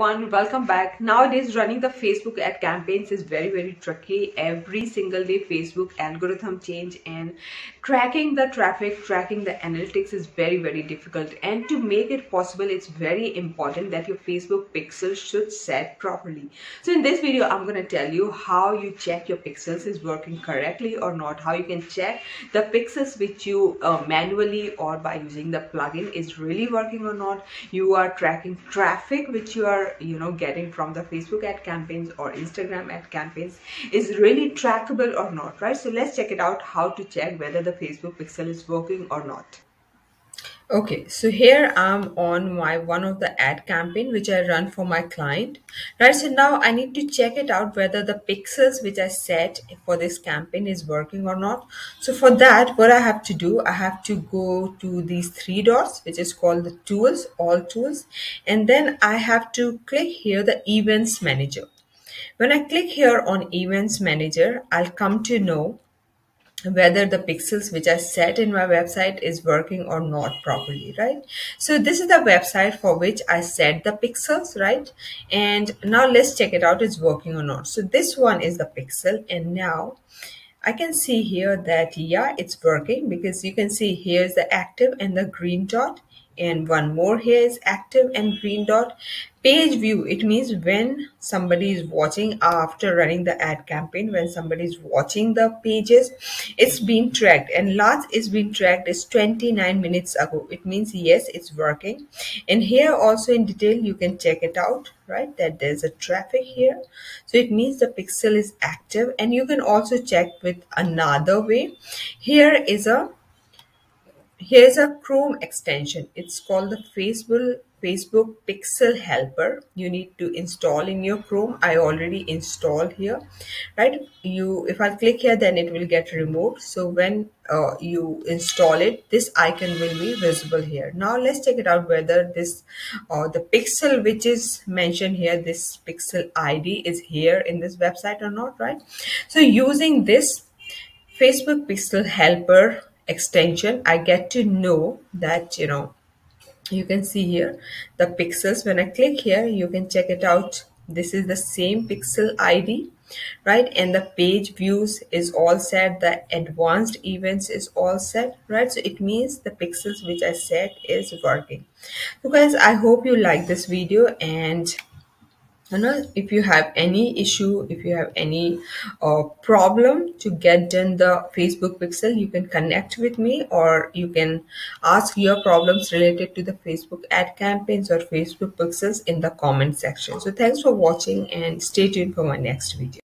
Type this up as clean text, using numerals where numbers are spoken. everyone, welcome back. Nowadays running the Facebook ad campaigns is very, very tricky. Every single day Facebook algorithm change, and tracking the traffic, tracking the analytics is very, very difficult. And to make it possible, it's very important that your Facebook pixel should set properly. So in this video I'm gonna tell you how you check your pixels is working correctly or not, how you can check the pixels which you manually or by using the plugin is really working or not. You are tracking traffic which you are getting from the Facebook ad campaigns or Instagram ad campaigns is really trackable or not, right? So let's check it out, how to check whether the Facebook pixel is working or not. Okay, so here I'm on my one of the ad campaign which I run for my client, right? So now I need to check it out whether the pixels which I set for this campaign is working or not. So for that, what I have to do, I have to go to these three dots which is called the tools, all tools, and then I have to click here the events manager. When I click here on events manager, I'll come to know whether the pixels which I set in my website is working or not properly, right? So this is the website for which I set the pixels, right? And now let's check it out, it's working or not. So this one is the pixel, and now I can see here that yeah, it's working, because you can see here's the active and the green dot, and one more here is active and green dot. Page view, it means when somebody is watching after running the ad campaign, when somebody is watching the pages, it's been tracked, and last it's been tracked is 29 minutes ago. It means yes, it's working. And here also in detail you can check it out, right, that there's a traffic here, so it means the pixel is active. And you can also check with another way. Here is a Chrome extension, it's called the Facebook Pixel Helper. You need to install in your Chrome. I already installed here, right? If I click here, then it will get removed. So when you install it, this icon will be visible here. Now let's check it out whether this the pixel which is mentioned here, this pixel ID is here in this website or not, right? So using this Facebook Pixel Helper extension, I get to know that, you can see here the pixels. When I click here, you can check it out, this is the same pixel ID, right? And the page views is all set, the advanced events is all set, right? So it means the pixels which I set is working. So guys, I hope you like this video, and if you have any issue, if you have any problem to get done the Facebook pixel, you can connect with me, or you can ask your problems related to the Facebook ad campaigns or Facebook pixels in the comment section. So thanks for watching, and stay tuned for my next video.